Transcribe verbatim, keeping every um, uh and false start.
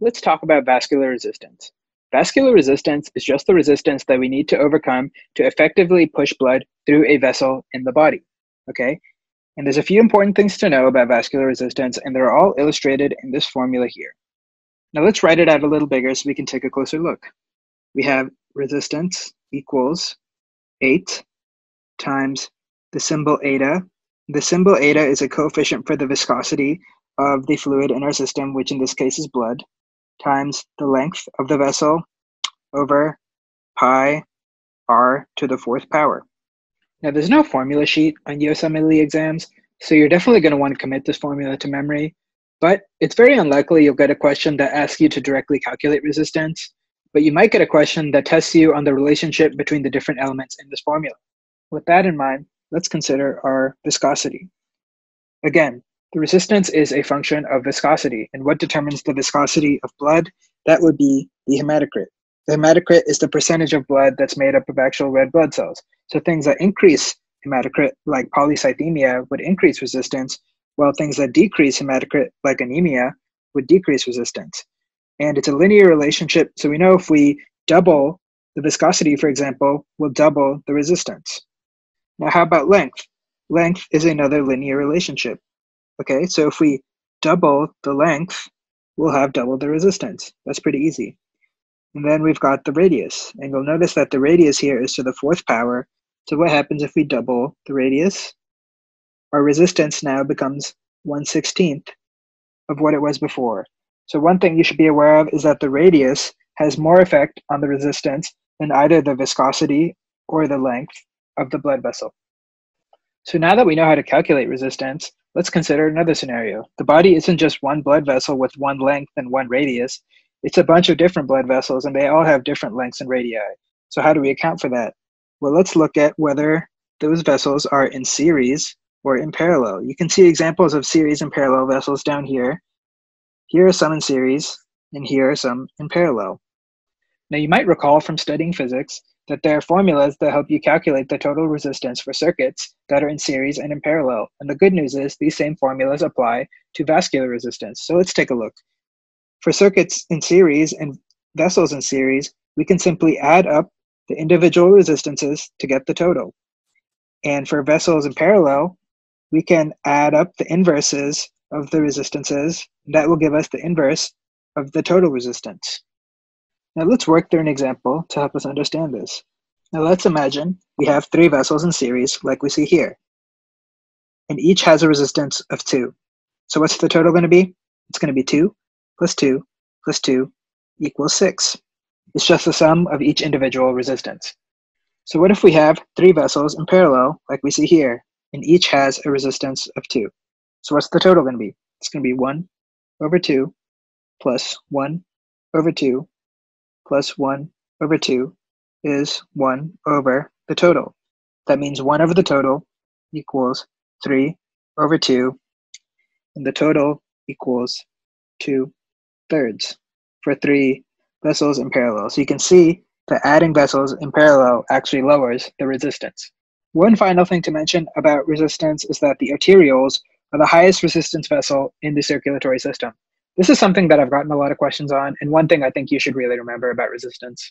let's talk about vascular resistance. Vascular resistance is just the resistance that we need to overcome to effectively push blood through a vessel in the body, okay? And there's a few important things to know about vascular resistance, and they're all illustrated in this formula here. Now let's write it out a little bigger so we can take a closer look. We have resistance equals eight times the symbol eta. The symbol eta is a coefficient for the viscosity of the fluid in our system, which in this case is blood, times the length of the vessel over pi r to the fourth power. Now, there's no formula sheet on U S M L E exams, so you're definitely going to want to commit this formula to memory, but it's very unlikely you'll get a question that asks you to directly calculate resistance, but you might get a question that tests you on the relationship between the different elements in this formula. With that in mind, let's consider our viscosity. Again, the resistance is a function of viscosity, and what determines the viscosity of blood? That would be the hematocrit. The hematocrit is the percentage of blood that's made up of actual red blood cells. So things that increase hematocrit, like polycythemia, would increase resistance, while things that decrease hematocrit, like anemia, would decrease resistance. And it's a linear relationship, so we know if we double the viscosity, for example, we'll double the resistance. Now, how about length? Length is another linear relationship. Okay, so if we double the length, we'll have double the resistance. That's pretty easy. And then we've got the radius. And you'll notice that the radius here is to the fourth power. So what happens if we double the radius? Our resistance now becomes one sixteenth of what it was before. So one thing you should be aware of is that the radius has more effect on the resistance than either the viscosity or the length of the blood vessel. So now that we know how to calculate resistance, let's consider another scenario. The body isn't just one blood vessel with one length and one radius. It's a bunch of different blood vessels, and they all have different lengths and radii. So how do we account for that? Well, let's look at whether those vessels are in series or in parallel. You can see examples of series and parallel vessels down here. Here are some in series, and here are some in parallel. Now, you might recall from studying physics that there are formulas that help you calculate the total resistance for circuits that are in series and in parallel. And the good news is these same formulas apply to vascular resistance. So let's take a look. For circuits in series and vessels in series, we can simply add up the individual resistances to get the total. And for vessels in parallel, we can add up the inverses of the resistances. That will give us the inverse of the total resistance. Now let's work through an example to help us understand this. Now let's imagine we have three vessels in series like we see here, and each has a resistance of two. So what's the total going to be? It's going to be two plus two plus two equals six. It's just the sum of each individual resistance. So what if we have three vessels in parallel like we see here, and each has a resistance of two? So what's the total going to be? It's going to be one over two plus one over two plus one over two is one over the total. That means one over the total equals three over two, and the total equals two thirds for three vessels in parallel. So you can see that adding vessels in parallel actually lowers the resistance. One final thing to mention about resistance is that the arterioles are the highest resistance vessel in the circulatory system. This is something that I've gotten a lot of questions on, and one thing I think you should really remember about resistance.